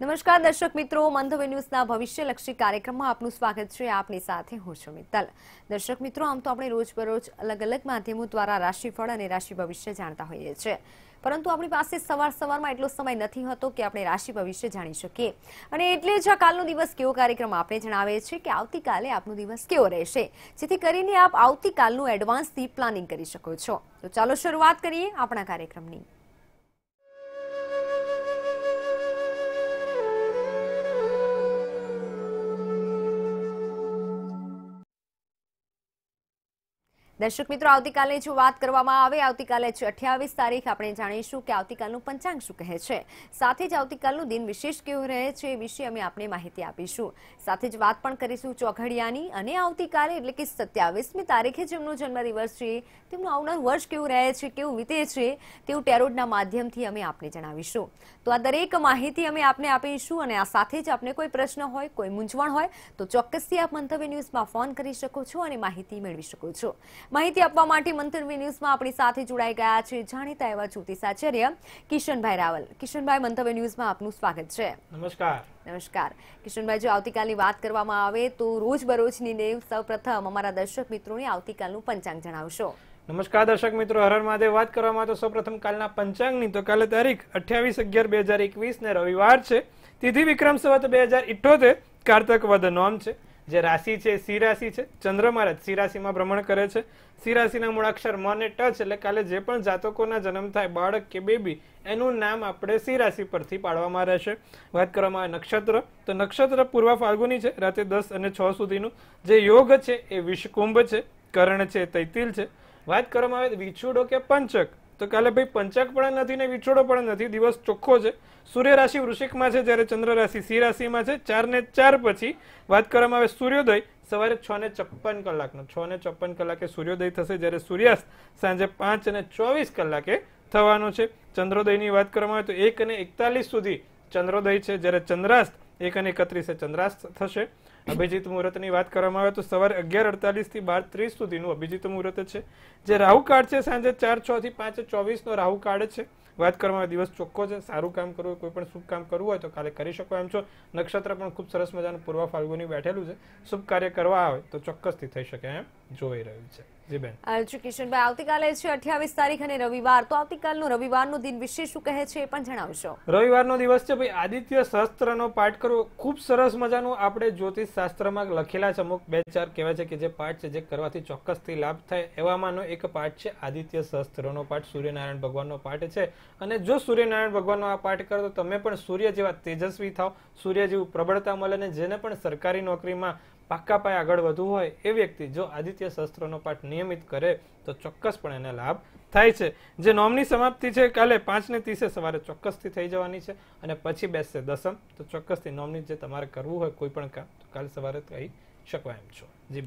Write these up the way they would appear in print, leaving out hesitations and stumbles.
नमस्कार दर्शक मित्रों, मंधवे न्यूज़ना भविष्यलक्षी कार्यक्रम में आपनु स्वागत छे। आपनी साथे हुं छुं मित्तल। दर्शक मित्रों, आम तो आपणे रोजबरोज अलग अलग माध्यमों द्वारा राशिफल अने राशि भविष्य जाणता होईए छे, परंतु आपणी पासे सवार-सवारमां एटलो समय नथी होतो के आपणे राशि भविष्य जाणी शकीए, अने एटले ज कालनो दिवस केवो कार्यक्रम आपणे जणावे छे के आवतीकाले आपनो दिवस केवो रहेशे, जेथी करीने आप आवतीकालनुं एडवांसथी प्लानिंग करी शको छो। तो चालो शरूआत करीए आपणा कार्यक्रमनी। दर्शक मित्रों, आवतीकाले जो बात करवामां आवे, आवतीकाले 28 तारीख आपणे जाणीशुं के आवतीकालनुं पंचांग शुं कहे छे, साथे ज आवतीकालनुं दिन विशेष केवो रहे छे ए विषे अमे आपणे माहिती आपीशुं। साथे ज वात पण करीशुं चौघड़ियानी, अने आवतीकाले एटले के 27मी तारीखे जेमनो जन्मदिवस छे तेमनुं आवनार वर्ष केवुं रहे छे, केवुं वीते छे तेवुं टेरोटना माध्यमथी अमे आपने जणावीशुं। तो आ दरेक माहिती अमे आपने आपीशुं, अने आ साथे ज आपने कोई प्रश्न होय, कोई मूंझवण होय तो चोक्कसथी आप मंतव्य न्यूज़मां फोन करी शको छो अने माहिती मेळवी शको छो। माहिती आपवा माटे मंतव्य न्यूज़मां आपणी साथे जोड़ाई गया छे जाणीता एवा ज्योतिषाचार्य किशनभाई रावल। किशनभाई, मंतव्य न्यूज़मां आपनुं स्वागत छे। नमस्कार। नमस्कार किशनभाई, जो आवतीकालनी वात करवामां आवे तो रोजबरोजनी नेव सौप्रथम अमारा दर्शक मित्रोने आवतीकालनुं पंचांग जणावशो। नमस्कार दर्शक मित्रों, हर हर महादेव। बात करवामां तो सौप्रथम कालना पंचांगनी, तो काले तारीख 28/11/2021 ने रविवार छे, तिथि विक्रम संवत 2078, कार्तक वद नोम छे। जे राशि छे सी राशि छे, चंद्र महाराज सी राशि में भ्रमण करे छे। सी राशि ना मूळाक्षर म ने ट छे, काले जे पण जातकोना जन्म थाय बाळक के बेबी एनु नाम आपणे सी राशि परथी पाडवामां रहेशे। वात करवामां आवे नक्षत्र, तो नक्षत्र पूर्व फाल्गुनी छे, राते 10 અને 6 सुधीनुं। जे योग छे ए विषकुंभ छे, करण छे तैतिल छे। वात करवामां आवे विछुडो के पंचक, तो काले भाई पंचक पण नथी ने विछोडो पण नथी, दिवस चोख्खो छे। सूर्य राशि वृश्चिक में है, जयरे चंद्र राशि सी राशि में है। 4 ने 4 पछी बात करवामां आवे सूर्योदय, सवारे 6 ने 56 कलाकनो, 6 ने 56 कलाके सूर्योदय थशे, जयरे सूर्यास्त सांजे 5 ने 24 कलाके थवानो छे। चंद्रोदयनी वात करवामां आवे तो 1 ने 41 सुधी चंद्रोदय छे, जयरे चंद्रास्त 1 ने 31 चंद्रास्त थशे। अभिजीत मुहूर्तनी वात करवामां आवे तो सवारे 11:48 થી 12:30 સુધીનું અભિજીત મુહૂર્ત છે। જે રાહુકાળ છે સાંજે 4:06 થી 5:24 નો રાહુકાળ છે। વાત કરવામાં આવે દિવસ ચોખ્ખો છે, સારું કામ કરવું હોય, કોઈ પણ શુભ કામ કરવું હોય તો કાલે કરી શકો એમ છો। નક્ષત્ર પણ ખૂબ સરસ મજાનું પૂર્વ ફાલ્ગુની બેઠેલું છે, શુભ કાર્ય કરવા આવે તો ચોક્કસથી થઈ શકે એમ જોઈ રહ્યું છે। જી બેન, આજે કિશનભાઈ આવતીકાલે છે 28 તારીખ અને રવિવાર, તો આવતીકાલનો રવિવારનો દિન વિશે શું કહે છે એ પણ જણાવશો। રવિવારનો દિવસ છે ભાઈ આદિત્ય સહસ્ત્રનો પાઠ કરવો, ખૂબ સરસ મજાનું આપણે જ્યોતિષ શાસ્ત્રમાં લખેલા છે અમુક 2-4 કહેવાય છે કે જે પાઠ છે જે કરવાથી ચોક્કસથી લાભ થાય એવામાંનો એક પાઠ છે આદિત્ય સહસ્ત્રનો પાઠ, સૂર્યનારાયણ ભગવાનનો પાઠ છે। અને જો સૂર્યનારાયણ ભગવાનનો આ પાઠ કરો તો તમે પણ સૂર્ય જેવા તેજસ્વી થાવ, સૂર્ય જેવું પ્રબળતા મળે, અને જેને પણ સરકારી નોકરીમાં પાક્કા પાયે આગળ વધવું હોય એ વ્યક્તિ જો આદિત્ય સહસ્ત્રનો પાઠ નિયમિત કરે તો ચોક્કસ પણ એને લાભ થાય છે। જે નોમની સમાપ્તિ છે કાલે 5:30 સવારે ચોક્કસથી થઈ જવાની છે, અને પછી બેસશે દસમ, તો ચોક્કસથી નોમની જે તમારે કરવું હોય કોઈ પણ કામ તો કાલે સવારે થઈ શકવા એમ છો। जी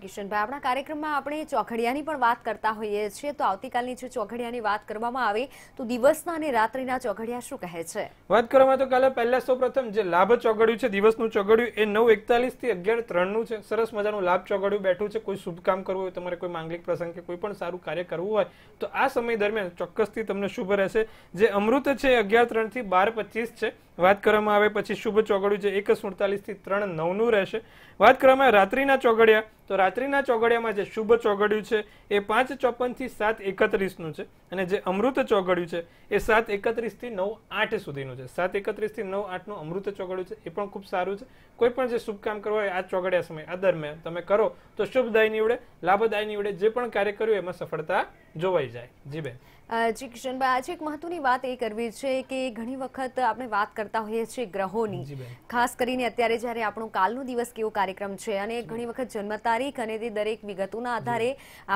किशनभाई, आपणा कार्यक्रममां आपणे चौघड़ियानी पण वात करता होईए छीए, तो आवतीकालनी जो चौघड़ियानी वात करवामां आवे तो दिवसना अने रात्रिना चौघड़िया शुं कहे छे। वात करवामां तो काले पहेला सौप्रथम जे लाभ चौघड़ियुं छे, दिवसनुं चौघड़ियुं ए 9:41 થી 11:03 નું છે। સરસ મજાનું લાભ ચૌઘડ્યું બેઠું છે। કોઈ શુભ કામ કરવું હોય, તમારે કોઈ માંગલિક પ્રસંગ કે કોઈ પણ સારું કાર્ય કરવું હોય તો આ સમય દરમિયાન ચોક્કસથી તમને શુભ રહેશે। જે અમૃત છે 11:03 થી 12:25 છે। વાત કરવામાં આવે પછી શુભ ચૌઘડ્યું છે 1:47 થી 3:09 નું રહેશે। વાત કરવામાં રાત્રિના चौघड़िया, तो रात्रिना चौघड़ियामां जे शुभ चौघड़ियुं छे ए 5:54 થી 7:31 નું છે, અને જે अमृत चौघड़ियुं छे ए 7:31 થી 9:08 સુધીનું છે। 7:31 થી 9:08 નું अमृत चौघड़ियुं छे, એ પણ ખૂબ સારું છે। કોઈ પણ જે શુભ કામ કરવા હોય આ चौघड़िया समय આ દરમિયાન તમે કરો તો શુભદાય નીવડે, લાભદાય નીવડે, જે પણ કાર્ય કર્યું એમાં સફળતા જોવાઈ જાય। જી બેન। જી કિશનભાઈ, આજે એક મહત્વની વાત એ કરવી છે કે ઘણી વખત આપણે વાત કરતા હોઈએ છીએ ગ્રહોની, ખાસ કરીને અત્યારે જ્યારે આપણો કાલનો દિવસ કેવો કાર્યક્રમ છે, અને ઘણી વખત જન્મ તારીખ અને તે દરેક વિગતોના આધારે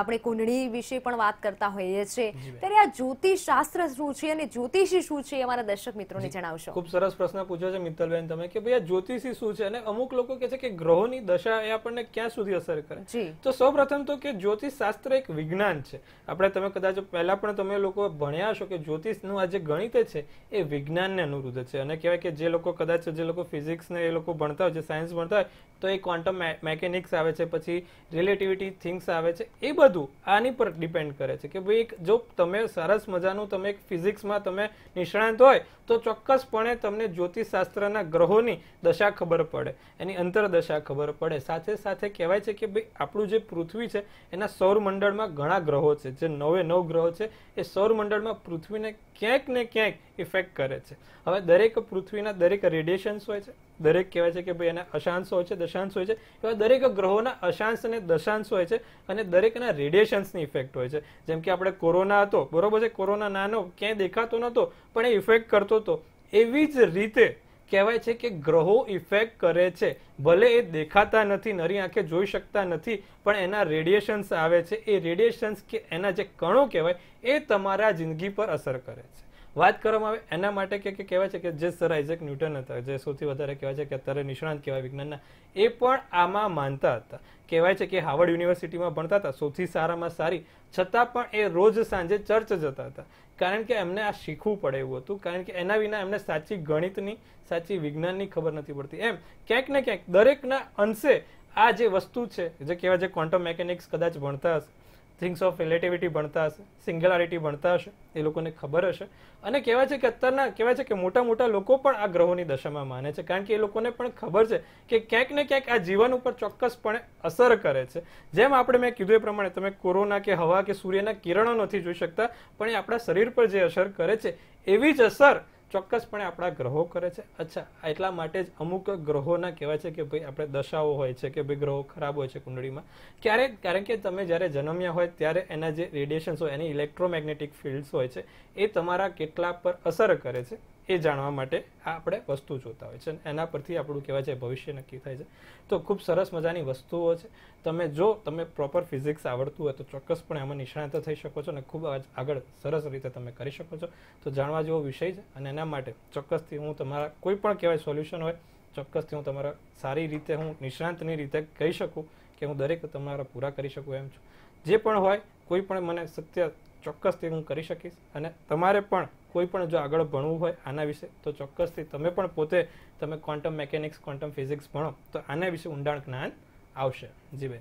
આપણે કુંડળી વિશે પણ વાત કરતા હોઈએ છીએ, ત્યારે આ જ્યોતિષ શાસ્ત્ર શું છે અને જ્યોતિષી શું છે અમારા દર્શક મિત્રોને જણાવશો। ખૂબ સરસ પ્રશ્ન પૂછ્યો છે મિત્તલબેન તમે કે ભાઈ આ જ્યોતિષી શું છે, અને અમુક લોકો કહે છે કે ગ્રહોની દશા એ આપણને ક્યાં સુધી અસર કરે। તો સૌપ્રથમ તો કે જ્યોતિષ શાસ્ત્ર એક વિજ્ઞાન છે, આપણે તમે કદાચ પહેલા પણ તમે લોકો ભણ્યા છો કે જ્યોતિષનું આ જે ગણિત છે એ વિજ્ઞાનને અનુરૂધ છે, અને કહેવાય કે જે લોકો કદાચ જે લોકો ફિઝિક્સને એ લોકો ભણતા હોય, જે સાયન્સ ભણતા હોય તો એ ક્વોન્ટમ મેકેનિક્સ આવે છે, પછી પછી રિલેટિવિટી થિંગ્સ આવે છે, એ બધું આની પર ડિપેન્ડ કરે છે કે ભાઈ જો તમે સરસ મજાનું તમે એક ફિઝિક્સમાં તમે નિષ્ણાંત હોય તો ચોક્કસપણે તમને જ્યોતિષશાસ્ત્રના ગ્રહોની દશા ખબર પડે, એની અંતરદશા ખબર પડે. સાથે સાથે કહેવાય છે કે ભાઈ આપણું જે પૃથ્વી છે એના સૌરમંડળમાં ઘણા ગ્રહો છે, જે 9 ગ્રહો છે એ સૌરમંડળમાં પૃથ્વીને ક્યાંક ને ક્યાંક ઇફેક્ટ કરે છે. હવે દરેક પૃથ્વીના દરેક રેડિયેશન્સ હોય છે, દરેક કહેવાય છે કે ભાઈ એના અશાંશ હોય છે, દશાંશ હોય છે, એવા દરેક ગ્રહોના અશાંશ અને દશાંશ હોય છે અને દરેકના રેડિયેશન્સની ઇફેક્ટ હોય છે. જેમ કે આપણે કોરોના હતો, બરોબર છે, કોરોના નાનો ક્યાંય દેખાતો નહોતો પણ એ ઇફેક્ટ કરતો હતો, એવી જ રીતે કહેવાય છે કે ગ્રહો ઇફેક્ટ કરે છે. ભલે એ દેખાતા નથી, નરી આંખે જોઈ શકતા નથી, પણ એના રેડિયેશન્સ આવે છે, એ રેડિયેશન્સ કે એના જે કણો કહેવાય એ તમારા જિંદગી પર અસર કરે છે. વાત કરવામાં આવે એના માટે કે કહેવાય છે કે જે સર આઇઝેક ન્યૂટન હતા, જે સૌથી વધારે કહેવાય છે કે અત્યારે નિષ્ણાંત કહેવાય વિજ્ઞાનના, એ પણ આમાં માનતા હતા. કહેવાય છે કે હાર્વર્ડ યુનિવર્સિટીમાં ભણતા હતા, સૌથી સારામાં સારી, છતાં પણ એ રોજ સાંજે ચર્ચ જતા હતા, કારણ કે એમને આ શીખવું પડે એવું હતું, કારણ કે એના વિના એમને સાચી ગણિતની, સાચી વિજ્ઞાનની ખબર નથી પડતી. એમ ક્યાંક ને ક્યાંક દરેકના અંશે આ જે વસ્તુ છે, જે કહેવાય છે ક્વોન્ટમ મેકેનિક્સ કદાચ ભણતા હશે, થિંગ્સ ઓફ રિલેટિવિટી ભણતા હશે, સિંગ્યુલારિટી ભણતા હશે, એ લોકોને ખબર હશે. અને કહેવાય છે કે અત્યારના કહેવાય છે કે મોટા મોટા લોકો પણ આ ગ્રહોની દશામાં માને છે, કારણ કે એ લોકોને પણ ખબર છે કે ક્યાંક ને ક્યાંક આ જીવન ઉપર ચોક્કસપણે અસર કરે છે. જેમ આપણે મેં કીધું એ પ્રમાણે તમે કોરોના કે હવા કે સૂર્યના કિરણો નથી જોઈ શકતા, પણ એ આપણા શરીર પર જે અસર કરે છે એવી જ અસર ચોક્કસપણે આપણા ગ્રહો કરે છે. અચ્છા, એટલા માટે જ અમુક ગ્રહોના કહેવાય છે કે ભાઈ આપણે દશાઓ હોય છે કે ભાઈ ગ્રહો ખરાબ હોય છે કુંડળીમાં ક્યારેક, કારણ કે તમે જ્યારે જન્મ્યા હોય ત્યારે એના જે રેડિયેશન્સ હોય, એની ઇલેક્ટ્રોમેગ્નેટિક ફિલ્ડ્સ હોય છે, એ તમારા કેટલા પર અસર કરે છે એ જાણવા માટે આપણે વસ્તુ જોતા હોય છે, એના પરથી આપણું કહેવાય છે ભવિષ્ય નક્કી થાય છે. તો ખૂબ સરસ મજાની વસ્તુઓ છે. તમે જો તમે પ્રોપર ફિઝિક્સ આવડતું હોય તો ચોક્કસપણે આમાં નિષ્ણાંત થઈ શકો છો અને ખૂબ આગળ સરસ રીતે તમે કરી શકો છો. તો જાણવા જેવો વિષય છે અને એના માટે ચોક્કસથી હું તમારા કોઈ પણ કહેવાય સોલ્યુશન હોય, ચોક્કસથી હું તમારા સારી રીતે, હું નિષ્ણાંતની રીતે કહી શકું કે હું દરેક તમારા પૂરા કરી શકું એમ છું. જે પણ હોય કોઈ પણ મને સત્ય ચોક્કસથી હું કરી શકીશ. અને તમારે પણ કોઈ પણ જો આગળ ભણવું હોય આના વિશે તો ચોક્કસથી તમે પણ પોતે તમે ક્વોન્ટમ મેકેનિક્સ, ક્વોન્ટમ ફિઝિક્સ ભણો તો આના વિશે ઊંડાણ જ્ઞાન આવશે. જી બેન,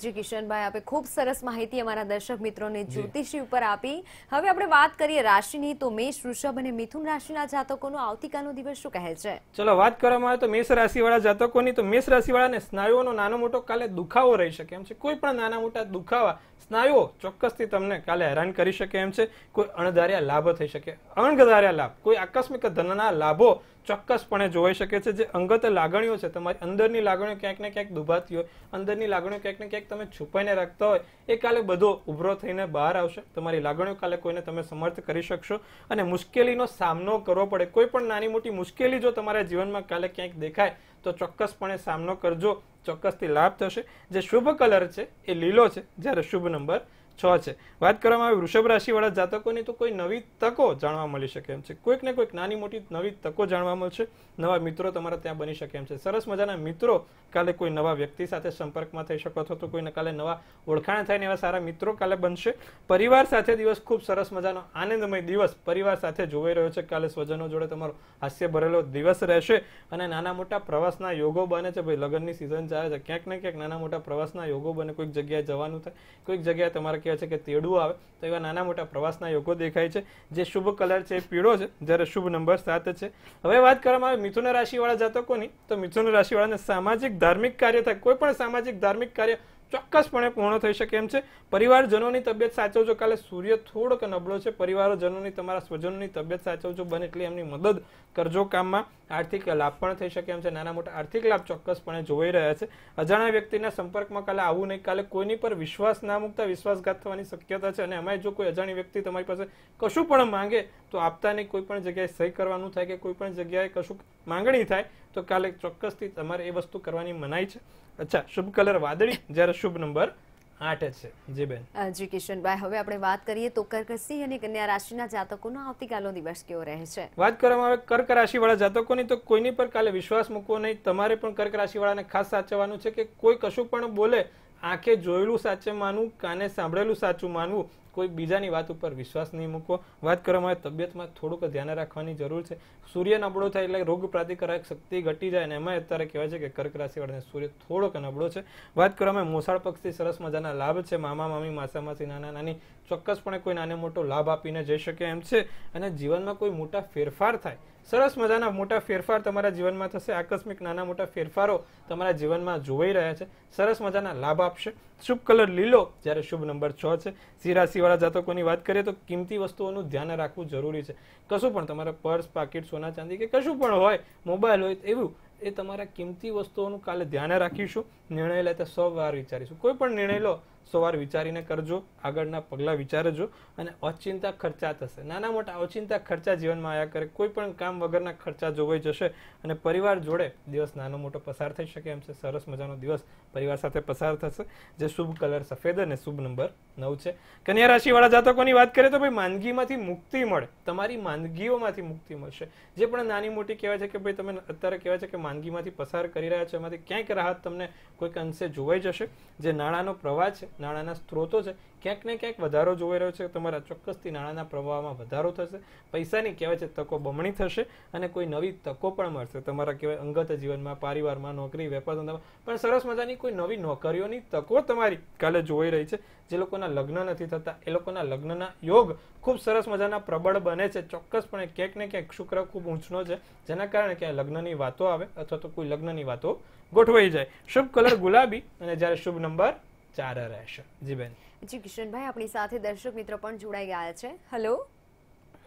જી કિશનભાઈ, આપે ખૂબ સરસ માહિતી અમારા દર્શક મિત્રોને જ્યોતિષી ઉપર આપી. હવે આપણે વાત કરીએ રાશિની. તો મેષ, વૃષભ અને મિથુન રાશિના જાતકોનો આવતીકાલનો દિવસ શું કહે છે? ચલો વાત કરવામાં આવે તો મેષ રાશિવાળા જાતકોની, તો મેષ રાશિવાળાને સ્નાયુઓનો નાનો મોટો કાલે દુખાવો રહી શકે એમ છે. કોઈ પણ નાના મોટા દુખાવા, સ્નાયુઓ ચોક્કસથી તમને કાલે હેરાન કરી શકે એમ છે. કોઈ અણધાર્યા લાભો થઈ શકે, અણધાર્યા લાભ, કોઈ આકસ્મિક ધનના લાભો ચોક્કસપણે જોવાઈ શકે છે. જે અંગત લાગણીઓ છે, તમારી અંદરની લાગણીઓ ક્યાંક ને ક્યાંક દુભાતી હોય, અંદરની લાગણીઓ ક્યાંક ને ક્યાંક તમે છુપાઈને રાખતા હોય, એ કાલે બધો ઉભરો થઈને બહાર આવશે. તમારી લાગણીઓ કાલે કોઈને તમે સમર્થ કરી શકશો અને મુશ્કેલીનો સામનો કરવો પડે. કોઈ પણ નાની મોટી મુશ્કેલી જો તમારા જીવનમાં કાલે ક્યાંક દેખાય તો ચોક્કસપણે સામનો કરજો, ચોક્કસથી લાભ થશે. જે શુભ કલર છે એ લીલો છે, જ્યારે શુભ નંબર 6 છે. વાત કરવામાં આવે વૃષભ રાશિવાળા જાતકોની, તો કોઈ નવી તકો જાણવા મળી શકે એમ છે. કોઈક ને કોઈક નાની મોટી નવી તકો જાણવા મળશે, નવા મિત્રો તમારા ત્યાં બની શકે એમ છે. સરસ મજાના મિત્રો કાલે, કોઈ નવા વ્યક્તિ સાથે સંપર્કમાં થઈ શકો છો, તો કોઈને કાલે નવા ઓળખાણ થાય ને એવા સારા મિત્રો કાલે બનશે. પરિવાર સાથે દિવસ ખૂબ સરસ મજાનો આનંદમય દિવસ પરિવાર સાથે જોવાઈ રહ્યો છે. કાલે સ્વજનો જોડે તમારો હાસ્ય ભરેલો દિવસ રહેશે અને નાના મોટા પ્રવાસના યોગો બને છે. ભાઈ લગ્નની સિઝન ચાલે છે, ક્યાંક ને ક્યાંક નાના મોટા પ્રવાસના યોગો બને. કોઈક જગ્યાએ જવાનું થાય, કોઈક જગ્યાએ તમારે કહેવાય છે કે તેડું આવે, તો એવા નાના મોટા પ્રવાસના યોગો દેખાય છે. જે શુભ કલર છે એ પીળો છે, જ્યારે શુભ નંબર 7 છે. હવે વાત કરવામાં આવે મિથુન રાશિવાળા જાતકોની, તો મિથુન રાશિવાળાને સામાજિક ધાર્મિક કાર્ય થાય, કોઈ પણ સામાજિક ધાર્મિક કાર્ય ચોક્કસપણે પૂર્ણ થઈ શકે એમ છે. પરિવારજનોની તબિયત સાચવજો, કાલે સૂર્ય થોડોક નબળો છે. પરિવારજનોની, તમારા સ્વજનોની તબિયત સાચવજો, બને એટલી એમની મદદ કરજો કામમાં. આર્થિક લાભ પણ થઈ શકે એમ છે, નાના મોટા આર્થિક લાભ ચોક્કસપણે જોઈ રહ્યા છે. અજાણ્યા વ્યક્તિના સંપર્કમાં કાલે આવવું નહીં. કાલે કોઈની પર વિશ્વાસ ના મૂકતા, વિશ્વાસઘાત થવાની શક્યતા છે. અને એમાં જો કોઈ અજાણી વ્યક્તિ તમારી પાસે કશું પણ માંગે તો આપતા નહીં, કોઈ પણ જગ્યાએ સહી કરવાનું થાય કે કોઈ પણ જગ્યાએ કશું માંગણી થાય તો કાલે ચોક્કસથી તમારે એ વસ્તુ કરવાની મનાઈ છે. અચ્છા, શુભ કલર વાદળી, જ્યારે શુભ નંબર 8 છે. જી બેન, જી કિશનભાઈ, હવે આપણે વાત કરીએ તો કર્ક રાશિ અને કન્યા રાશિના જાતકોનો આવતીકાલનો દિવસ કેવો રહે છે? વાત કરવામાં આવે કર્ક રાશિવાળા જાતકોની, તો કોઈની પર કાલે વિશ્વાસ મૂકવો નહીં. તમારે પણ કર્ક રાશિવાળાને ખાસ સાચવવાનું છે કે કોઈ કશું પણ બોલે, આંખે જોયેલું સાચે માનવું, કાને સાંભળેલું સાચું માનવું, कोई बीजानी वात उपर विश्वास नहीं मूको। बात करवामां आवे तबियत में थोड़ुंक ध्यान राखवानी जरूर छे। सूर्य नबळो थाय एटले रोग प्रतिकारक शक्ति घटी जाय ने एमां अत्यारे कहेवाय छे के कर्क राशि वाळाने सूर्य थोड़ोक नबळो छे। बात करवामां आवे मोसाळ पक्षथी सरस मजाना लाभ छे। मामा मामी मासा मासी नाना नानी ચોક્કસપણે कोई नाने मोटो लाभ आपीने जई शके एम छे अने जीवनमां कोई मोटा फेरफार थाय। सरस मजाना मोटा फेरफार तमारा जीवनमां थशे। आकस्मिक नाना मोटा फेरफारो तमारा जीवनमां जोवाई रह्या छे। सरस मजाना लाभ आपशे। शुभ कलर लीलो ज्यारे शुभ नंबर 6 छे। सीरासीवाळा जातकोनी वात करीए तो किंमती वस्तुओनुं ध्यान राखवुं जरूरी छे। कशुं पण तमारा पर्स पाकिट सोना चांदी के कशुं पण होय मोबाइल होय एवुं ए तमारा किंमती वस्तुओनुं काले ध्यान राखीशुं। निर्णय लेता 100 वार विचारीशुं। कोई पण निर्णय लो 100 वार विचारीने करजो। आगळना पगला विचारजो अने अचिंता खर्चा थशे। नाना मोटा अचिंता खर्चा जीवनमां आव्या करे। कोई पण काम वगरना खर्चा जोवाई जशे अने परिवार जोडे दिवस नानो मोटो पसार थई शके एम छे। सरस मजानो दिवस परिवार साथे पसार थशे। जे शुभ कलर सफेद अने शुभ नंबर 9 छे। कन्या राशिवाळा जातकोनी वात करीए तो भाई માંદગીમાંથી મુક્તિ મળે। તમારી માંદગીઓમાંથી મુક્તિ મળશે। જે પણ નાની મોટી કહેવાય છે કે ભાઈ તમે અત્યારે કહેવાય છે કે માંદગીમાંથી પસાર કરી રહ્યા છો એમાંથી ક્યાંક રાહત તમને કોઈક અંશે જોવાઈ જશે। જે નાણાનો પ્રવાહ છે નાણાના સ્ત્રોતો છે ક્યાંક ને ક્યાંક વધારો જોવાઈ રહ્યો છે। તમારા ચોક્કસથી નાણાના પ્રવાહમાં વધારો થશે। પૈસાની કહેવાય છે તકો બમણી થશે અને કોઈ નવી તકો પણ મળશે। તમારા કહેવાય અંગત જીવનમાં પરિવારમાં નોકરી વેપાર ધંધામાં પણ સરસ મજાની કોઈ નવી નોકરીઓની તકો તમારી કાલે જોવાઈ રહી છે। જે લોકોના લગ્ન નથી થતા એ લોકોના લગ્નના યોગ ખૂબ સરસ મજાના પ્રબળ બને છે। ચોક્કસપણે ક્યાંક ને ક્યાંક શુક્ર ખૂબ ઊંચનો છે જેના કારણે કે લગ્નની વાતો આવે અથવા તો કોઈ લગ્નની વાતો ગોઠવાઈ જાય। શુભ કલર ગુલાબી અને જ્યારે શુભ નંબર 4 રહેશે। જી બેન જી કિશનભાઈ આપણી સાથે દર્શક મિત્રો પણ જોડાઈ ગયા છે। હેલો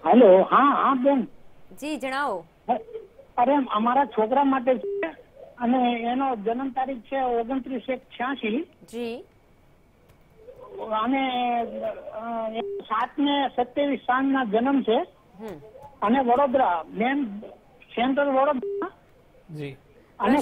હેલો હા હા બેન જી જણાવો। અરે અમારા છોકરા માટે છે અને એનો જન્મ તારીખ છે 29/86 જી અને 7/27 સાલના જન્મ છે અને વડોદરા મેન સેન્ટ્રલ વડોદરા જી અને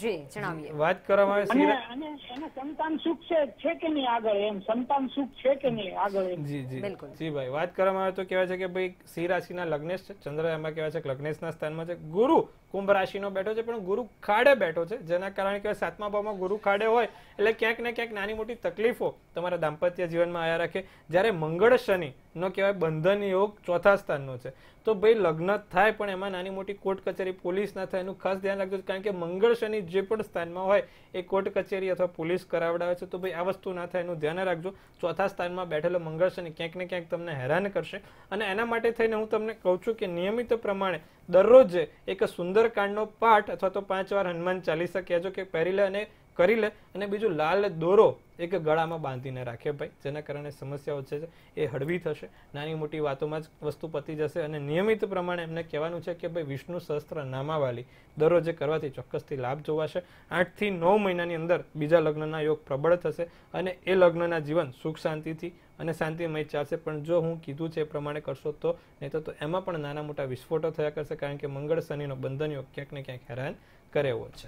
જી જણાવીએ। વાત કરવામાં આવે છે અને એના સંતાન સુખ છે કે નહીં આગળ એમ સંતાન સુખ છે કે નહીં આગળ જી જી બિલકુલ જી ભાઈ વાત કરવામાં આવે તો કહેવાય છે કે ભાઈ સી રાશિના લગ્નેશ છે। ચંદ્ર એમાં કહેવાય છે કે લગ્નેશના સ્થાનમાં છે। ગુરુ કુંભ રાશિનો બેઠો છે પણ ગુરુ ખાડે બેઠો છે જેના કારણે કે સાતમા ભાવમાં ગુરુ ખાડે હોય એટલે ક્યાંક ને ક્યાંક નાની મોટી તકલીફો તમારા દાંપત્ય જીવનમાં આયા રાખે। જ્યારે મંગળ શનિ નો કહેવાય બંધન યોગ ચોથા સ્થાનનો છે તો ભાઈ લગ્ન થાય પણ એમાં નાની મોટી કોર્ટ કચેરી પોલીસ ના થાય એનું ખાસ ધ્યાન રાખજો કારણ કે મંગળ શનિ જે પણ સ્થાનમાં હોય એ કોર્ટ કચેરી અથવા પોલીસ કરાવડાવે છે તો ભાઈ આ વસ્તુ ના થાય એનું ધ્યાન રાખજો। ચોથા સ્થાનમાં બેઠેલો મંગળ શનિ ક્યાંક ને ક્યાંક તમને હેરાન કરશે અને એના માટે થઈને હું તમને કહું છું કે નિયમિત પ્રમાણે દરરોજ એક સુંદરકાંડનો પાઠ અથવા તો 5 વાર હનુમાન ચાલીસા કહેજો કે પહેરી લે અને કરી લે અને બીજું લાલ દોરો એક ગળામાં બાંધીને રાખે ભાઈ જેના કારણે સમસ્યાઓ છે એ હળવી થશે। નાની મોટી વાતોમાં જ વસ્તુ પતી જશે અને નિયમિત પ્રમાણે એમને કહેવાનું છે કે ભાઈ વિષ્ણુ સહસ્ત્ર નામાવાલી દરરોજ કરવાથી ચોક્કસથી લાભ જોવાશે। 8 થી 9 મહિનાની અંદર બીજા લગ્નના યોગ પ્રબળ થશે અને એ લગ્નના જીવન સુખ શાંતિથી અને શાંતિમય ચાલશે પણ જો હું કીધું છે એ પ્રમાણે કરશો તો નહીં તો એમાં પણ નાના મોટા વિસ્ફોટો થયા કરશે કારણ કે મંગળ શનિનો બંધન યોગ ક્યાંક ને ક્યાંક હેરાન કરે એવો છે।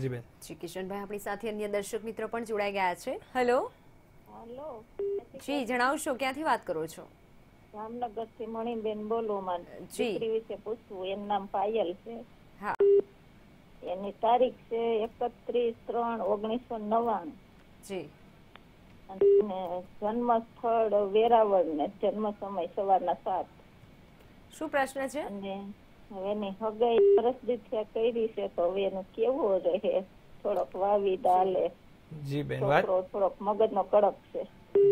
જી બેન જી કિશનભાઈ આપણી સાથે અન્ય દર્શક મિત્રો પણ જોડાઈ ગયા છે। હેલો હેલો જી જણાવશો ક્યાંથી વાત કરો છો? જામનગરથી મણીબેન બોલું। મને દીકરી વિશે પૂછવું એનું નામ પાયલ છે। હા એની તારીખ છે 31/3/1999 જી અને જન્મ સ્થળ વેરાવળ ને જન્મ સમય સવારના 7। શું પ્રશ્ન છે? અને હવે ને હગાઈ પરસ્દિત્યા કરી છે તો હવે એનું કેવું રહે? થોડોક વાવી દાલે જી બેન વાત થોડોક મગજનો કડક છે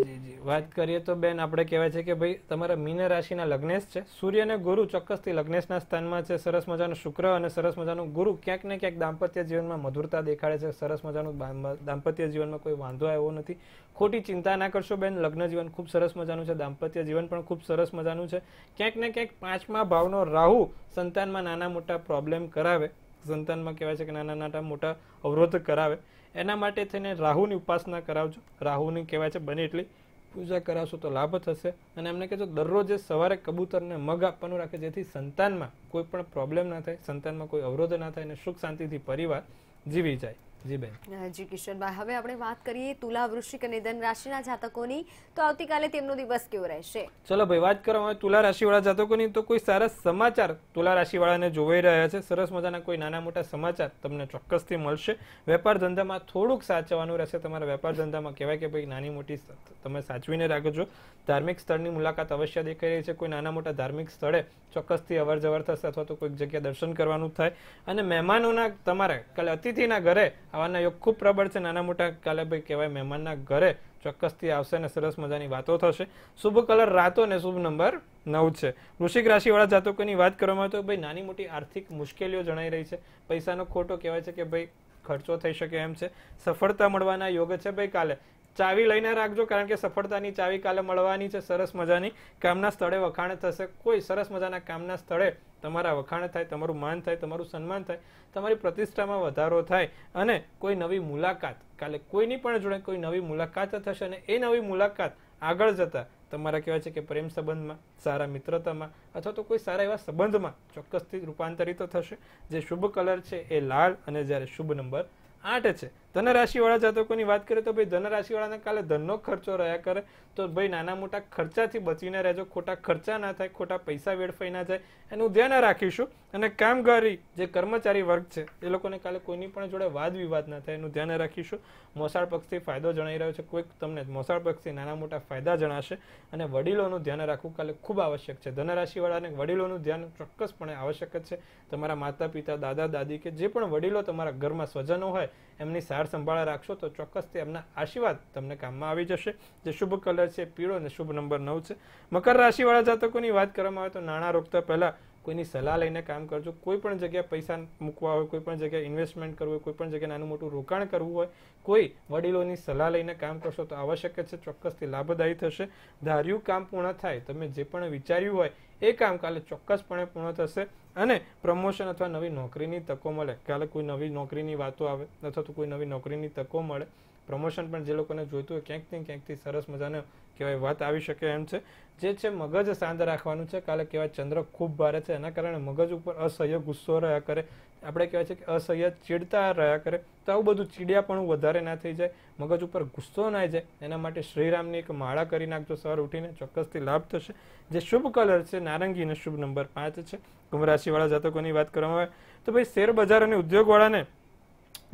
જી જી વાત કરીએ તો બેન આપણે કહેવાય છે કે ભાઈ તમારા મીન રાશિના લગ્નેશ છે। સૂર્ય અને ગુરુ ચોક્કસથી લગ્નેશના સ્થાનમાં છે। સરસ મજાનો શુક્ર અને સરસ મજાનો ગુરુ ક્યાંક ને ક્યાંક દાંપત્ય જીવનમાં મધુરતા દેખાડે છે। સરસ મજાનું દાંપત્ય જીવનમાં કોઈ વાંધો આવ્યો નથી। ખોટી ચિંતા ના કરશો બેન। લગ્ન જીવન ખૂબ સરસ મજાનું છે। દાંપત્ય જીવન પણ ખૂબ સરસ મજાનું છે। ક્યાંક ને ક્યાંક 5મા ભાવનો રાહુ સંતાનમાં નાના મોટા પ્રોબ્લેમ કરાવે। સંતાનમાં કહેવાય છે કે નાના નાના મોટા અવરોધ કરાવે એના માટે થઈને રાહુની ઉપાસના કરાવજો। રાહુની કહેવાય છે બને એટલી પૂજા કરાવશો તો લાભ થશે અને એમને કહેજો દરરોજ સવારે કબૂતરને મગ આપવાનું રાખે જેથી સંતાનમાં કોઈ પણ પ્રોબ્લેમ ના થાય, સંતાનમાં કોઈ અવરોધ ના થાય અને સુખ શાંતિથી પરિવાર જીવી જાય। जी बेन जी किशन भाई हवे आपणे वात करीए तुला वृश्चिक अने धन राशिना जातकोनी तो आवतीकाले तेमनो दिवस केवो रहेशे। चलो भाई वात करो हवे तुला राशिवाळा जातकोनी तो कोई सारा समाचार तुला राशिवाळाने जोवाई रह्या छे। सरस मजाना कोई नाना मोटा समाचार तमने चोक्कसथी मळशे। वेपार धंधामां थोडुंक साचवानुं रहेशे। तमारा वेपार धंधामां कहेवाय के भाई नानी मोटी तमे साचवीने राखजो। धार्मिक स्थळनी मुलाकात अवश्य देखाई रही छे। कोई नाना मोटा धार्मिक स्थळे चोक्कसथी अवरजवर थशे अथवा तो कोईक जग्याए दर्शन करवानुं थाय। अने मेहमानोना तमारे काले अतिथिना घरे आवाना योग खूब प्रबल छे। नाना मोटा काले भाई कहेवाय मेहमानना घरे चोक्कसथी आवशे ने सरस मजानी वातो थशे। शुभ कलर रातो ने शुभ नंबर 9 छे। वृश्चिक राशि वाळा जातकोनी वात करवामां आवे तो भाई नानी मोटी आर्थिक मुश्केलीओ जणाई रही छे। पैसानो खोटो कहेवाय छे के भाई खर्चो थई शके एम छे। सफळता मळवाना योग छे। भाई काले चावी लईने राखजो कारण के सफळतानी चावी काले मळवानी छे। सरस मजानी कामना स्थळे वखाण थशे। कोई सरस मजाना कामना स्थळे तमारा वखाण थाय, तमारुं मान थाय, तमारुं सन्मान थाय, तमारी प्रतिष्ठामां वधारो थाय अने कोई नवी मुलाकात काले कोईनी पण जोडे कोई नवी मुलाकात थशे अने ए नवी मुलाकात आगळ जता तमारा कहेवाय छे के प्रेम संबंधमां, सारा मित्रतामां अथवा तो कोई सारा एवा संबंधमां चोक्कसथी रूपांतरित थशे। जे शुभ कलर छे ए लाल अने ज्यारे शुभ नंबर 8 छे। धन राशि वाला जातकोनी वात करीए तो भाई धन राशि वाळाने काले धननो खर्चो रह्या करे तो भाई नाना मोटा खर्चाथी बचीने रहेजो। खोटा खर्चा ना थाय, खोटा पैसा वेडफाई ना जाय एनुं ध्यान राखीशुं। अने कामगारी जे कर्मचारी वर्ग छे ए लोकोने काले कोईनी पण जोडे वाद विवाद ना थाय एनुं ध्यान राखीशुं। मोसाळ पक्षथी फायदो जणाई रह्यो छे। कोईक तमने मोसाळ पक्षथी नाना मोटा फायदा जणाशे अने वडीलोनुं ध्यान राखवुं काले खूब आवश्यक छे। धन राशि वाळाने वडीलोनुं ध्यान ચોક્કસપણે आवश्यक छे। तमारा माता पिता दादा दादी के जे पण वडीलो तमारा घरमां स्वजनो होय एमनी सार संभाळ राखशो तो ચોક્કસથી એમના આશીર્વાદ તમને કામમાં આવી જશે। જે શુભ કલર છે પીળો અને શુભ નંબર 9 છે। મકર રાશિ વાળા જાતકોની વાત કરવામાં આવે તો નાણાં રોકતા પહેલા કોઈની સલાહ લઈને કામ કરજો। કોઈ પણ જગ્યાએ પૈસા મૂકવા હોય, કોઈ પણ જગ્યાએ ઇન્વેસ્ટમેન્ટ કરવું હોય, કોઈ પણ જગ્યાએ નાનું મોટું રોકાણ કરવું હોય, કોઈ વડીલોની સલાહ લઈને કામ કરશો તો આવશ્યક છે ચોક્કસથી લાભદાયી થશે। ધાર્યું કામ પૂર્ણ થાય, તમે જે પણ વિચાર્યું હોય એ કામ કાલે ચોક્કસપણે પૂર્ણ થશે અને પ્રમોશન અથવા નવી નોકરીની તકો મળે। કાલે કોઈ નવી નોકરીની વાતો આવે અથવા તો કોઈ નવી નોકરીની તકો મળે। પ્રમોશન પણ જે લોકોને જોઈતું હોય ક્યાંકથી સરસ મજાને કહેવાય વાત આવી શકે એમ છે। જે છે મગજ શાંત રાખવાનું છે। કાલે કહેવાય ચંદ્ર ખૂબ ભારે છે એના કારણે મગજ ઉપર અસહ્ય ગુસ્સો રહ્યા કરે। આપણે કહેવાય છે કે અસહ્ય ચીડતા રહ્યા કરે તો આવું બધું ચીડિયાપણું વધારે ના થઈ જાય, મગજ ઉપર ગુસ્સો ના જાય એના માટે શ્રીરામની એક માળા કરી નાખજો સવાર ઉઠીને, ચોક્કસથી લાભ થશે। જે શુભ કલર છે નારંગી અને શુભ નંબર 5 છે। કુંભ રાશિવાળા જાતકોની વાત કરવામાં આવે તો ભાઈ શેરબજાર અને ઉદ્યોગવાળાને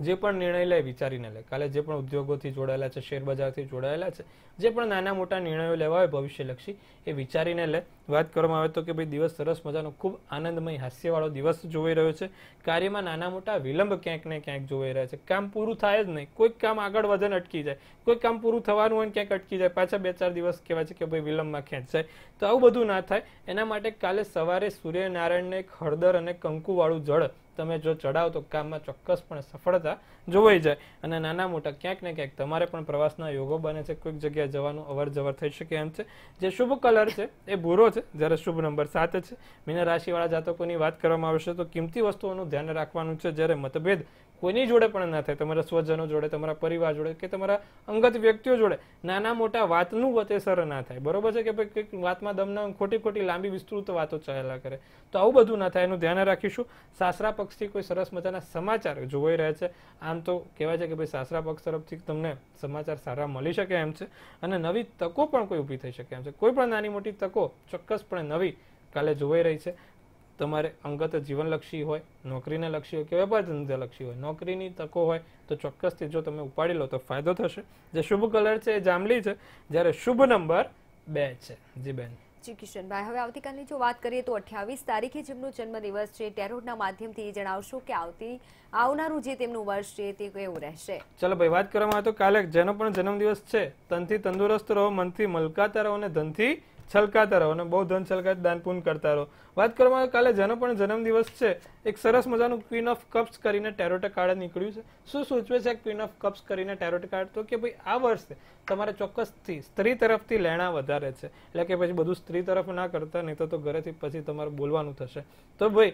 જે પણ નિર્ણય લે વિચારીને લે। કાલે જે પણ ઉદ્યોગોથી જોડાયેલા છે, શેરબજારથી જોડાયેલા છે, જે પણ નાના મોટા નિર્ણયો લેવા હોય ભવિષ્યલક્ષી એ વિચારીને લે। વાત કરવામાં આવે તો કે ભાઈ દિવસ સરસ મજાનો ખૂબ આનંદમય હાસ્યવાળો દિવસ જોવાઈ રહ્યો છે। કાર્યમાં નાના મોટા વિલંબ ક્યાંક ને ક્યાંક જોવાઈ રહ્યા છે। કામ પૂરું થાય જ નહીં, કોઈક કામ આગળ વધન અટકી જાય, કોઈક કામ પૂરું થવાનું હોય ને ક્યાંક અટકી જાય, પાછા 2-4 દિવસ કહેવાય છે કે ભાઈ વિલંબમાં ખેંચાય તો આવું બધું ના થાય એના માટે કાલે સવારે સૂર્યનારાયણને હળદર અને કંકુવાળું જળ તમે જો ચડાવો તો કામમાં ચોક્કસપણે સફળતા જોવાઈ જાય અને નાના મોટા ક્યાંક ને ક્યાંક તમારે પણ પ્રવાસના યોગો બને છે। કોઈક જગ્યાએ જવાનું અવરજવર થઈ શકે એમ છે। જે શુભ કલર છે એ ભૂરો છે જ્યારે શુભ નંબર 7 છે। મીન રાશિવાળા જાતકોની વાત કરવામાં આવશે તો કિંમતી વસ્તુઓનું ધ્યાન રાખવાનું છે। જ્યારે મતભેદ કોઈની જોડે પણ ના થાય, તમારા સ્વજનો જોડે, તમારા પરિવાર જોડે કે તમારા અંગત વ્યક્તિઓ જોડે નાના મોટા વાતનું વતેસર ના થાય। બરોબર છે કે ભાઈ કંઈક વાતમાં દમ ના, ખોટી ખોટી લાંબી વિસ્તૃત વાતો ચાલ્યા કરે તો આવું બધું ના થાય એનું ધ્યાન રાખીશું। સાસરા પક્ષથી કોઈ સરસ મજાના સમાચાર જોવાઈ રહ્યા છે। આમ તો કહેવાય છે કે ભાઈ સાસરા પક્ષ તરફથી તમને સમાચાર સારા મળી શકે એમ છે અને નવી તકો પણ કોઈ ઊભી થઈ શકે એમ છે। કોઈ પણ નાની મોટી તકો ચોક્કસપણે નવી કાલે જોવાઈ રહી છે। તમારે અંગત જીવનલક્ષી હોય, નોકરીને લક્ષી હોય કે વેપાર ધંધાલક્ષી હોય, નોકરીની તકો હોય તો ચોક્કસથી જો તમે ઉપાડી લો તો ફાયદો થશે। જે શુભ કલર છે એ જાંબલી છે જ્યારે શુભ નંબર 2 છે। જી બેન जी किशन भाई हवे आवतीकालनी जो बात करिए तो 28 तारीखे जेमनो जन्मदिवस छे टेरोटना माध्यमथी जणावशो के आवनारू जे तेमनुं वर्ष छे ते केवुं रहेशे। चलो भाई बात करवामां आवे तो काले जेनो पण जन्मदिवस छे तनथी तंदुरस्त रहो, मनथी मलकाता रहो अने धनथी छलकाता रहो अने बहु धन छलकाय दानपुण्य करता रहो। बात करवामां आवे काले जेनो पण जन्मदिवस छे एक सरस मजानुं क्वीन ऑफ कप्स करीने टेरोट कार्ड नीकळ्युं छे। शुं सूचवे छे क्वीन ऑफ कप्स करीने टेरोट कार्ड तो के भाई आ वर्षे तमारे चोक्कसथी स्त्री तरफथी लेणा वधारे छे એટલે કે પછી બધું स्त्री तरफ ना करता नहीं तो घरेथी पछी तमारे बोलवानुं थशे। तो भाई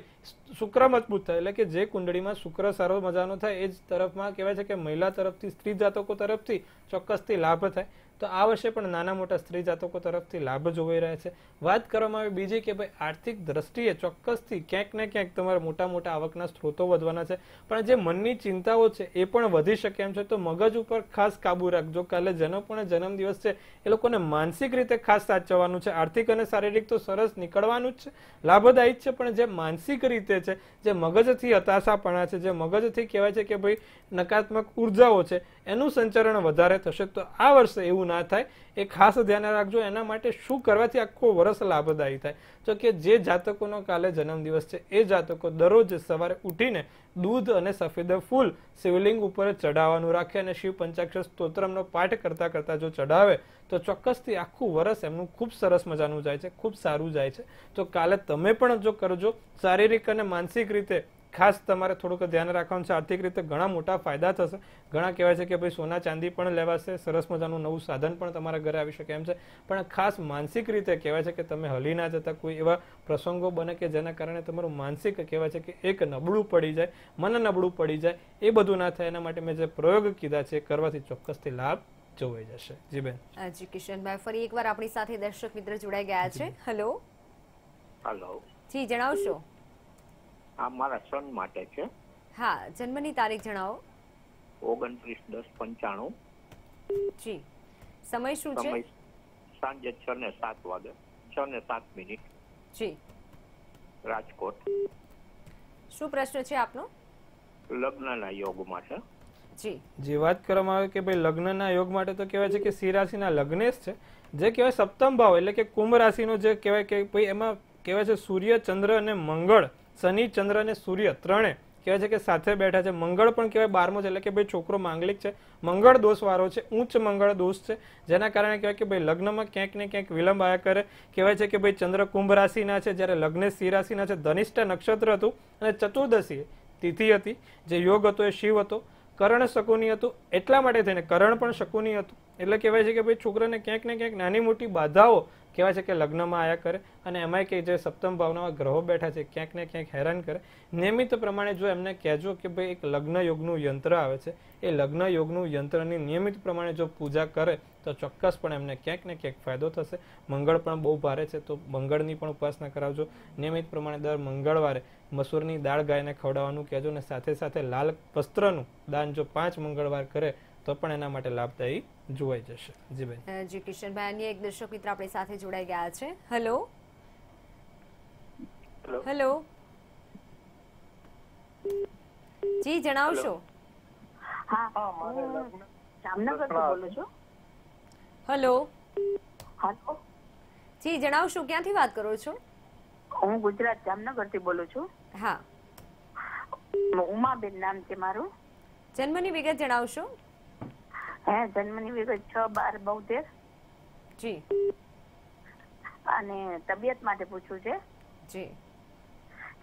शुक्र मजबूत थाय એટલે કે જે કુંડળીમાં શુક્ર સારો મજાનો થાય એ જ તરફમાં કહેવાય છે કે મહિલા તરફથી, સ્ત્રી જાતકો તરફથી ચોક્કસથી લાભ થાય। तो आ वर्षे पण नाना मोटा स्त्री जातको तरफथी लाभ जोवाई रह्या छे। वात करवामां आवे बीजी के भाई आर्थिक दृष्टिए चोक्कसथी क्यांक ने क्यांक तमारा मोटा मोटा आवकना स्रोतो वधवाना छे, पण जे मननी चिंताओ छे ए पण वधी शके एम छे। तो मगज उपर खास काबू राखजो। काले जन्मपण जन्मदिवस छे ए लोकोने मानसिक रीते खास साचववानुं छे। आर्थिक अने शारीरिक तो सरस नीकळवानुं ज छे, लाभदायी ज छे, पण जे मानसिक रीते छे, जे मगजथी हताशापणा छे, जे मगजथी कहेवाय छे के भाई नकारात्मक ऊर्जाओ छे एनुं संचरण वधारे थशे। तो आ वर्षे एवुं ना थाय ए खास ध्यान राखजो। एना माटे शुं करवाथी आखो वर्ष लाभदायी थाय? तो के जे जातकोनो काले जन्मदिवस छे ए जातको दररोज सवारे उठीने दूध अने सफेद फूल शिवलिंग उपर चढ़ाववानुं राखे अने शिव पंचाक्षर स्त्रोत्रमनो पाठ करता करता जो चढ़ावे तो चोक्कसथी आखुं वर्ष एमनुं खूब सरस मजानुं जाय छे, खूब सारुं जाय छे। तो काले तमे पण जो करजो, शारीरिक अने मानसिक रीते खास तमारे थोड़ुंक ध्यान राखवानुं छे। आर्थिक रीते घणा मोटा फायदा थशे। घणा कहेवाय छे के भाई सोना चांदी पण लेवाशे, सरस मजानुं नवुं साधन पण तमारा घरे आवी शके एम छे, पण खास मानसिक रीते कहेवाय छे के तमे हली ना जता। कोई एवा प्रसंगो बने के जेना कारणे तमारुं मानसिक कहेवाय छे के एक नबळुं पड़ी जाय, मन नबळुं पड़ी जाय, ए बधुं ना थाय। एना माटे मे जे प्रयोग कीधा छे करवाथी चोक्कसथी लाभ जोवाई जशे। जी बेन जी किशनभाई फरी एकवार आपणी साथे दर्शक मित्र जोडाई गया छे। हेलो हेलो जी जणावशो? मारा सन माटे छे। हाँ, जन्मनी तारीख जणावो। 29/10/95। जी समय शुं छे? सांजे 6:07 वागे, 6:07 मिनिट। जी राजकोट। शुं प्रश्न छे आपनो? लग्नना योग माटे। जी जी वात करवामां आवे के भाई लग्नना योग माटे तो कहेवाय छे के सिरासीना लग्नेश छे, जे कहेवाय सप्तम भाव एटले के कुंभ राशीनो जे कहेवाय के भाई एमां कहेवाय छे सूर्य चंद्र अने मंगळ, शनि चंद्र ने सूर्य त्रे कहेवाय के साथे बैठा है। मंगल पण कहेवाय बारमो छे, एटले के भाई छोकरो मांगलिक छे, मंगल दोष वाळो छे, ऊंच मंगल दोष छे, जेना कारणे कहेवाय के भाई लग्न में क्यांक ने क्यांक विलंब आया करे। कहेवाय छे के भाई चंद्र कुंभ राशि ना छे, ज्यारे लग्नेश सिंह राशि ना छे। धनिष्ठा नक्षत्र हतुं अने चतुर्दशी तिथि हती, जे योग हतो ए शिव हतो, करण शकुनी हतुं, एटला माटे थईने करण पण शकुनी हतुं। एटले कहेवाय छे के भाई छोकराने क्यांक ने क्यांक नानी मोटी बाधाओ कहेवाय छे के लग्न में आया करे, अने एमांय के जे सप्तम भावना में ग्रहों बैठा छे क्यांक ने क्यांक हैरान करे। नियमित प्रमाणे जो एमने कहेजो के भाई एक लग्न योगनुं यंत्र आवे छे, ए लग्न योगनुं यंत्रनी नियमित प्रमाणे जो पूजा करे तो चोक्कसपणे एमने क्यांक ने क्यांक फायदो थशे। मंगळ पण बहु भारे छे तो मंगळनी पण उपासना करावजो। नियमित प्रमाणे दर मंगळवारे मसूरनी दाळ गायने खवडाववानुं कहेजो, अने साथे साथे लाल वस्त्रनुं दान जो 5 मंगळवार करे तो पण एना माटे लाभदायी जोवाई जशे। जी बेन जी किशनभाई अन्य एक दर्शक मित्र आपणी साथे जोडाई गया छे। हेलो हेलो जी जणावशो? हां જામનગર થી બોલું છું। हेलो हेलो जी જણાવશો ક્યાંથી વાત કરો છો? હું ગુજરાત જામનગર થી બોલું છું। હા ઉમાબેન નામ છે મારું। જન્મની વિગત જણાવશો? હે જન્મની વિગત 6/12/72। જી અને તબિયત માટે પૂછું છે। જી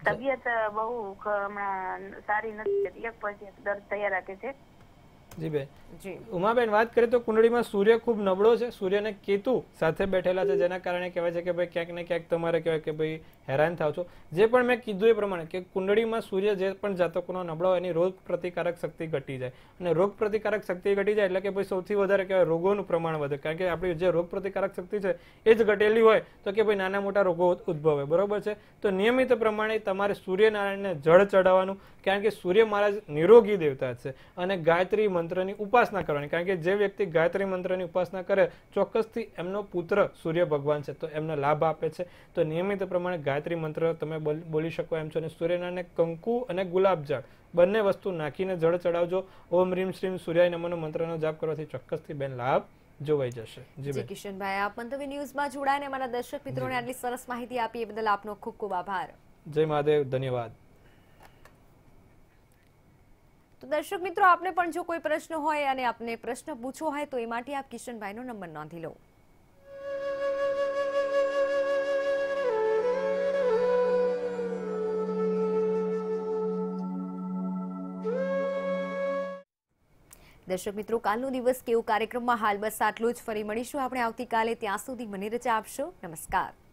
તબિયત બહુ હમણાં સારી નથી, એક પછી એક દર્દ થયા રાખે છે। जी बेन जी उमाबेन बात करें तो कुंडली में सूर्य खूब नबळो छे, सूर्य ने केतु साथ बैठेला छे, जेना कारणे कहेवाय छे के भाई क्यांक ने क्यांक तमारे कहेवाय के भाई हैरान थाओ छो। जे पण मैं कीधुं ए प्रमाणे के कुंडली में सूर्य जे पण जातकोनो नबळो होय एनी रोग प्रतिकारक शक्ति घटी जाय, अने रोग प्रतिकारक शक्ति घटी जाय एटले के भाई सौथी वधारे कहेवाय रोगोनुं प्रमाण वधे, कारण के आपणी जे रोग प्रतिकारक शक्ति छे ए ज घटेली होय तो के भाई नाना मोटा रोगो उद्भवे, बरोबर छे। तो नियमित प्रमाणे तमारे सूर्य नारायणने जळ चढ़ाववानुं, कारण के सूर्य महाराज निरोगी देवता छे, अने गायत्री मंत्रनी उपासना करवानी, कारण के जे व्यक्ति गायत्री मंत्रनी उपासना करे चोक्कसथी एमनो पुत्र सूर्य भगवान छे तो एमने लाभ आपे छे। तो नियमित प्रमाणे गायत्री मंत्र तमे बोली शको एम छो, अने सूर्यनारायणने कंकु अने गुलाबजल बंने वस्तु नाखीने जळ चढ़ावजो। ओम ह्रीम श्रीम सूर्याय नमोनो मंत्रनो जाप करवाथी चोक्कसथी बेन लाभ જોવાઈ જશે। જી કિશનભાઈ આપ મંતવ્ય ન્યૂઝમાં જોડાઈને અમારા દર્શક મિત્રોને આટલી સરસ માહિતી આપી એ બદલ આપનો ખૂબ ખૂબ આભાર। જય મહાદેવ, ધન્યવાદ। तो दर्शक मित्रों आपने पण जो कोई प्रश्न होय अने आपने प्रश्न पूछो है तो ए माटे आप किशनभाईनो नंबर नोंधी लो। दर्शक मित्रों कालनो दिवस केवो कार्यक्रम में हाल बस आटलू ज। फरी मळीशुं आपणे आवती काले, त्यां सुधी मने रजा आपशो। नमस्कार।